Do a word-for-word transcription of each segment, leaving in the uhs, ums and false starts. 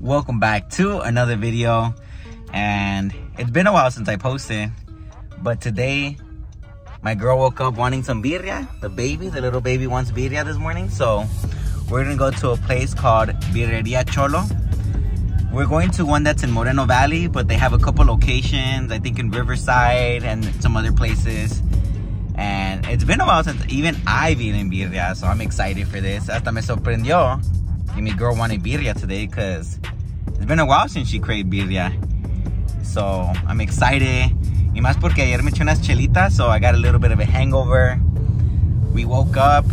Welcome back to another video, and it's been a while since I posted, but today my girl woke up wanting some birria. The baby, the little baby wants birria this morning, so we're gonna go to a place called Birriería Xolos. We're going to one that's in Moreno Valley, but they have a couple locations, I think in Riverside and some other places. And it's been a while since even I've eaten birria, so I'm excited for this. Hasta me sorprendió que mi girl wanted birria today, because it's been a while since she craved birria. So I'm excited. Y más porque ayer me eché unas chelitas, so I got a little bit of a hangover. We woke up,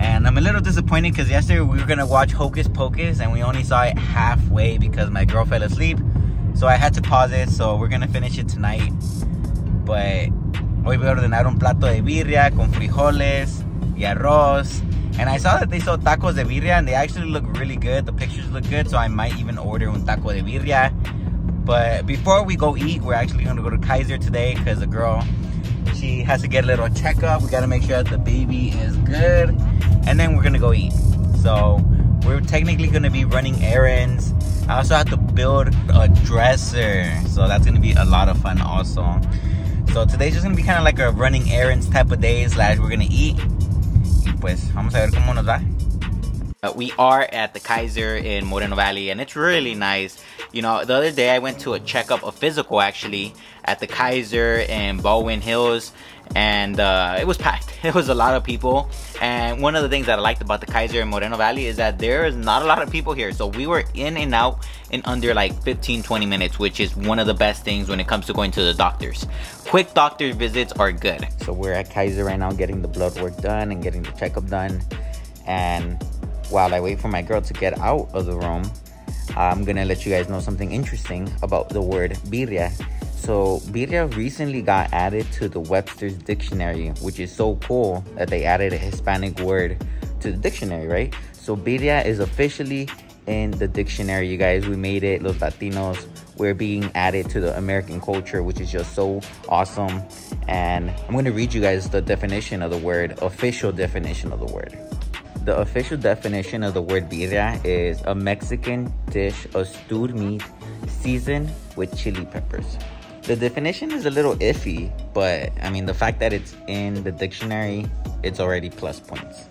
and I'm a little disappointed because yesterday we were going to watch Hocus Pocus, and we only saw it halfway because my girl fell asleep. So I had to pause it, so we're going to finish it tonight. But hoy voy a ordenar un plato de birria con frijoles y arroz. And I saw that they sold tacos de birria, and they actually look really good. The pictures look good, so I might even order un taco de birria. But before we go eat, we're actually going to go to Kaiser today because the girl, she has to get a little checkup. We got to make sure that the baby is good. And then we're going to go eat. So we're technically going to be running errands. I also have to build a dresser, so that's going to be a lot of fun also. So today's just going to be kind of like a running errands type of day slash we're going to eat. Pues, vamos a ver cómo nos va. Uh, we are at the Kaiser in Moreno Valley, and it's really nice. You know, the other day I went to a checkup, a physical actually, at the Kaiser in Baldwin Hills, and uh, it was packed. It was a lot of people. And one of the things that I liked about the Kaiser in Moreno Valley is that there is not a lot of people here. So we were in and out in under like fifteen, twenty minutes, which is one of the best things when it comes to going to the doctors. Quick doctor visits are good. So we're at Kaiser right now getting the blood work done and getting the checkup done. And while I wait for my girl to get out of the room, I'm gonna let you guys know something interesting about the word birria. So birria recently got added to the Webster's Dictionary, which is so cool that they added a Hispanic word to the dictionary, right? So birria is officially in the dictionary, you guys. We made it, los Latinos. We're being added to the American culture, which is just so awesome. And I'm gonna read you guys the definition of the word, official definition of the word. The official definition of the word birria is a Mexican dish of stewed meat seasoned with chili peppers. The definition is a little iffy, but I mean, the fact that it's in the dictionary, it's already plus points.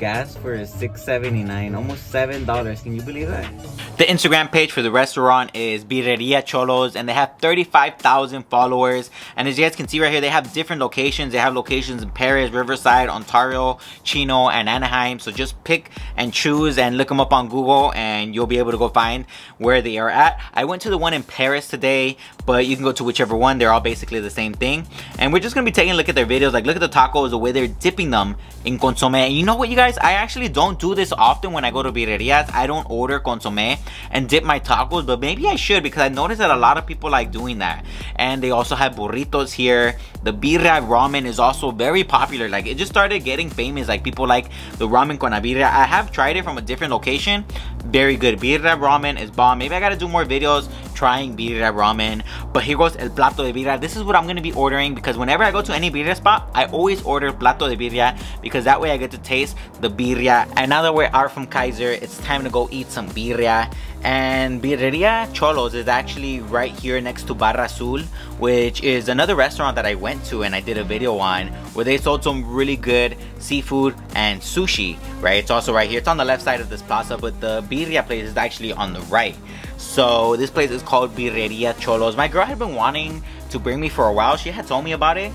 Gas for six seventy-nine, almost seven dollars. Can you believe that? The Instagram page for the restaurant is Birriería Xolos, and they have thirty-five thousand followers. And as you guys can see right here, they have different locations. They have locations in Perris, Riverside, Ontario, Chino, and Anaheim. So just pick and choose and look them up on Google, and you'll be able to go find where they are at. I went to the one in Perris today, but you can go to whichever one. They're all basically the same thing. And we're just going to be taking a look at their videos. Like, look at the tacos, the way they're dipping them in consommé. And you know what, you guys? I actually don't do this often when I go to birrerias. I don't order consommé and dip my tacos, but maybe I should, because I noticed that a lot of people like doing that. And they also have burritos here. The birria ramen is also very popular. Like, it just started getting famous. Like, people like the ramen con a birria. I have tried it from a different location. Very good. Birria ramen is bomb. Maybe I gotta do more videos trying birria ramen. But here goes el plato de birria. This is what I'm gonna be ordering, because whenever I go to any birria spot, I always order plato de birria, because that way I get to taste the birria. And now that we're out from Kaiser, it's time to go eat some birria. And Birriería Xolos is actually right here next to Barra Azul, which is another restaurant that I went to and I did a video on, where they sold some really good seafood and sushi, right? It's also right here. It's on the left side of this plaza, but the birria place is actually on the right. So this place is called Birriería Xolos. My girl had been wanting to bring me for a while. She had told me about it,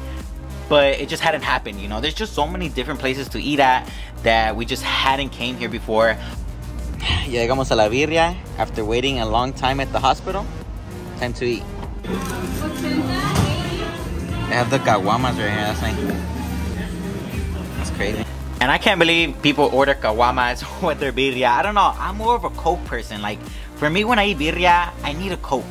but it just hadn't happened. You know, there's just so many different places to eat at that we just hadn't came here before. Llegamos a la birria after waiting a long time at the hospital. Time to eat. They have the caguamas right here. That's nice. That's crazy. And I can't believe people order caguamas with their birria. I don't know. I'm more of a Coke person. Like, for me, when I eat birria, I need a Coke.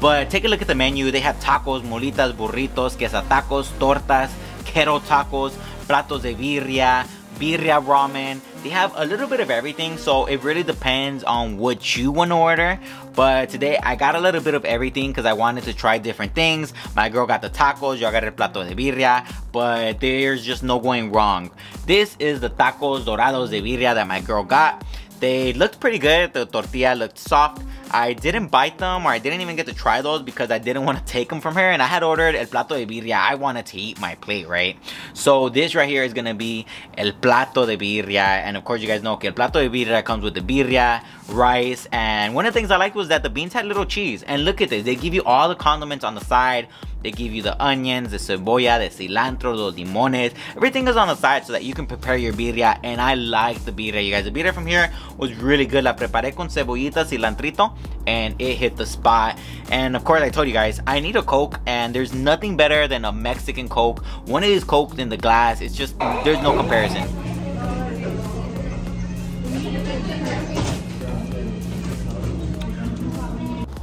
But take a look at the menu. They have tacos, molitas, burritos, quesatacos, tortas, keto tacos, platos de birria, birria ramen. They have a little bit of everything, so it really depends on what you want to order. But today I got a little bit of everything because I wanted to try different things. My girl got the tacos, y'all got el plato de birria, but there's just no going wrong. This is the tacos dorados de birria that my girl got. They looked pretty good. The tortilla looked soft. I didn't bite them, or I didn't even get to try those because I didn't want to take them from her, and I had ordered el plato de birria. I wanted to eat my plate, right? So this right here is going to be el plato de birria, and of course you guys know que el plato de birria comes with the birria, rice, and one of the things I liked was that the beans had little cheese. And look at this, they give you all the condiments on the side. They give you the onions, the cebolla, the cilantro, los limones. Everything is on the side so that you can prepare your birria. And I like the birria, you guys. The birria from here was really good. La preparé con cebollita, cilantrito, and it hit the spot. And of course, I told you guys, I need a Coke, and there's nothing better than a Mexican Coke. One of these Cokes in the glass, it's just, there's no comparison.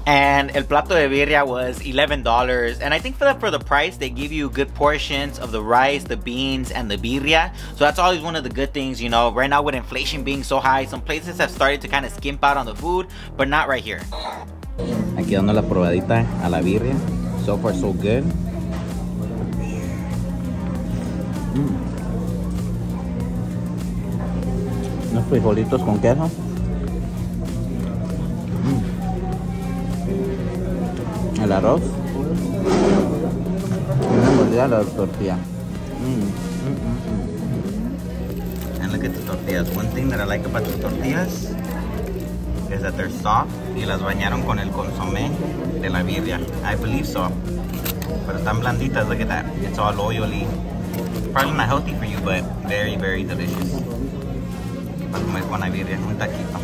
And el plato de birria was eleven dollars, and I think for the, for the price, they give you good portions of the rice, the beans, and the birria. So that's always one of the good things, you know. Right now with inflation being so high, some places have started to kind of skimp out on the food, but not right here. Aquí dando la probadita a la birria. So far so good. Mm. Unos frijolitos con queso. El arroz y una mordida a la tortilla. Mm, mm, mm, mm. And look at the tortillas. One thing that I like about the tortillas is that they're soft. Y las bañaron con el consomé de la birria. I believe so. Pero están blanditas. Look at that. It's all oily. Probably not healthy for you, but very, very delicious. Para comer con la birria, un taquito.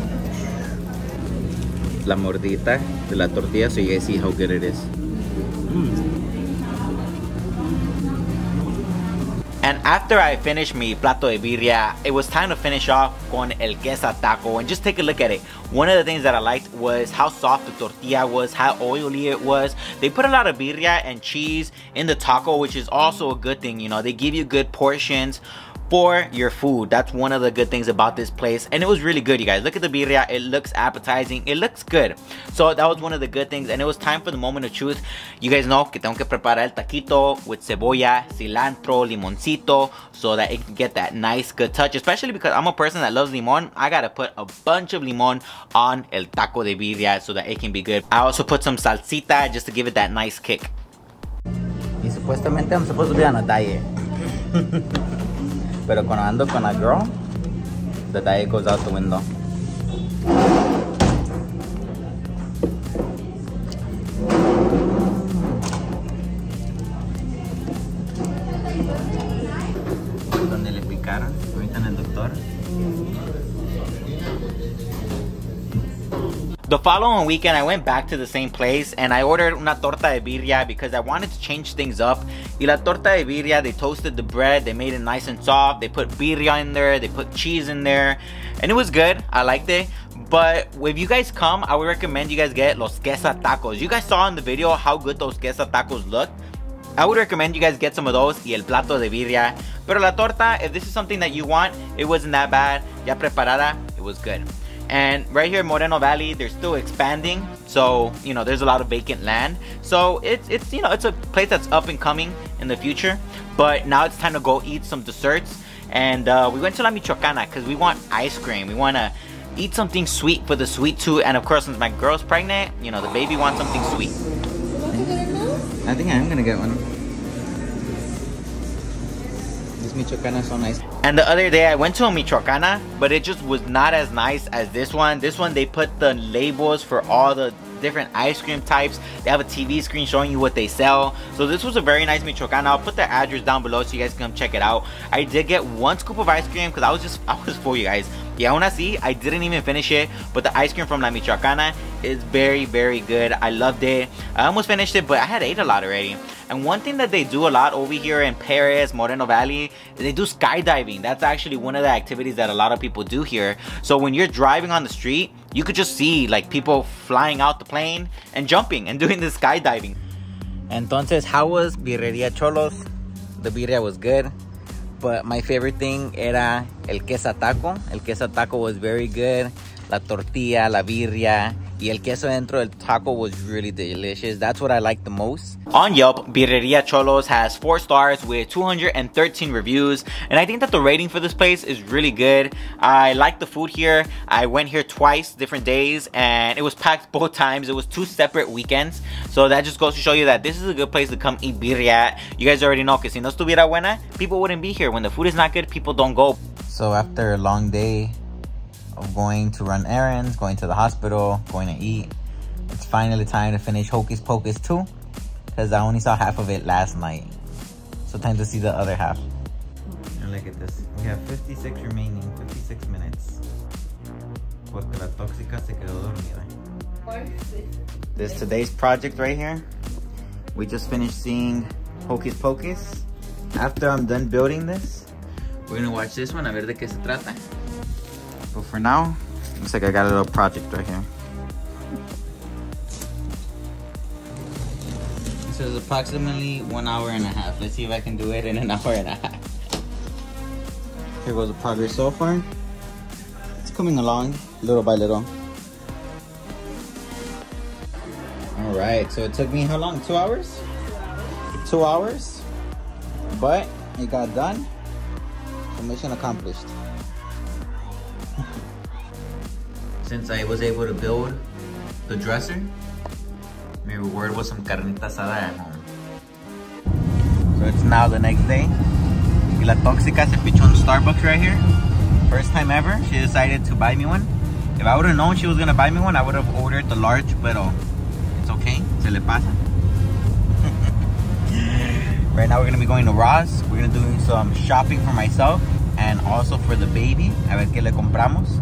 La mordita de la tortilla, so you guys see how good it is. Mm. And after I finished mi plato de birria, it was time to finish off con el quesa taco. And just take a look at it. One of the things that I liked was how soft the tortilla was, how oily it was. They put a lot of birria and cheese in the taco, which is also a good thing. You know, they give you good portions for your food. That's one of the good things about this place, and it was really good, you guys. Look at the birria, it looks appetizing, it looks good. So that was one of the good things, and it was time for the moment of truth. You guys know que tengo que preparar el taquito with cebolla, cilantro, limoncito, so that it can get that nice good touch, especially because I'm a person that loves limon. I gotta put a bunch of limon on el taco de birria so that it can be good. I also put some salsita just to give it that nice kick. Y supuestamente I'm supposed to be on a diet. Pero cuando ando con la girl, the diet goes out the window. Donde le picaron, ahorita en el doctor. The following weekend, I went back to the same place and I ordered una torta de birria because I wanted to change things up. Y la torta de birria, they toasted the bread, they made it nice and soft, they put birria in there, they put cheese in there, and it was good. I liked it. But if you guys come, I would recommend you guys get los quesa tacos. You guys saw in the video how good those quesa tacos looked. I would recommend you guys get some of those y el plato de birria. Pero la torta, if this is something that you want, it wasn't that bad. Ya preparada, it was good. And right here in Moreno Valley, they're still expanding, so you know there's a lot of vacant land. So it's it's you know it's a place that's up and coming in the future. But now it's time to go eat some desserts, and uh, we went to La Michoacana because we want ice cream. We want to eat something sweet for the sweet tooth, and of course since my girl's pregnant, you know the baby wants something sweet. I think I am gonna get one. Michoacana is so nice. And the other day I went to a Michoacana, but it just was not as nice as this one. This one they put the labels for all the different ice cream types. They have a T V screen showing you what they sell. So this was a very nice Michoacana. I'll put the address down below so you guys can come check it out. I did get one scoop of ice cream because I was just I was full, you guys. Yeah, aún así, I didn't even finish it, but the ice cream from La Michoacana is very, very good. I loved it. I almost finished it, but I had ate a lot already. And one thing that they do a lot over here in Perris, Moreno Valley, they do skydiving. That's actually one of the activities that a lot of people do here. So when you're driving on the street, you could just see like people flying out the plane and jumping and doing the skydiving. Entonces, how was Birriería Xolos? The birria was good. But my favorite thing era el queso taco. El queso taco was very good. La tortilla, la birria, y el queso dentro del taco was really delicious. That's what I liked the most. On Yelp, Birriería Xolos has four stars with two hundred thirteen reviews, and I think that the rating for this place is really good. I like the food here. I went here twice, different days, and it was packed both times. It was two separate weekends, so that just goes to show you that this is a good place to come eat birria. You guys already know que si no estuviera buena, people wouldn't be here. When the food is not good, people don't go. So after a long day of going to run errands, going to the hospital, going to eat, it's finally time to finish Hocus Pocus two, because I only saw half of it last night, so time to see the other half. And look at this, we have fifty-six remaining, fifty-six minutes. Porque la tóxica se quedó dormida. This today's project right here. We just finished seeing Hocus Pocus. After I'm done building this, we're gonna watch this one, a ver de qué se trata. But for now, looks like I got a little project right here. This is approximately one hour and a half. Let's see if I can do it in an hour and a half. Here goes the progress so far. It's coming along little by little. All right, so it took me how long? Two hours? Two hours, but it got done. So mission accomplished. Since I was able to build the dresser, my reward was some carnita asada at home. So it's now the next day. Y la tóxica se pichó on Starbucks right here. First time ever, she decided to buy me one. If I would have known she was going to buy me one, I would have ordered the large, but it's okay. Se le pasa. Right now we're going to be going to Ross. We're going to do some shopping for myself and also for the baby. A ver qué le compramos.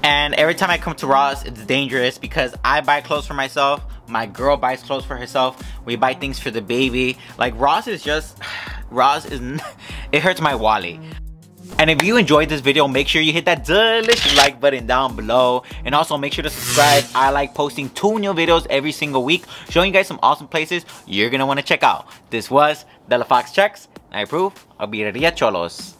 And every time I come to Ross, it's dangerous because I buy clothes for myself, my girl buys clothes for herself, we buy things for the baby. Like Ross is just, Ross is, it hurts my wallet. And if you enjoyed this video, make sure you hit that delicious like button down below. And also make sure to subscribe. I like posting two new videos every single week, showing you guys some awesome places you're gonna wanna check out. This was De La Fox Checks. I approve of Birriería Xolos.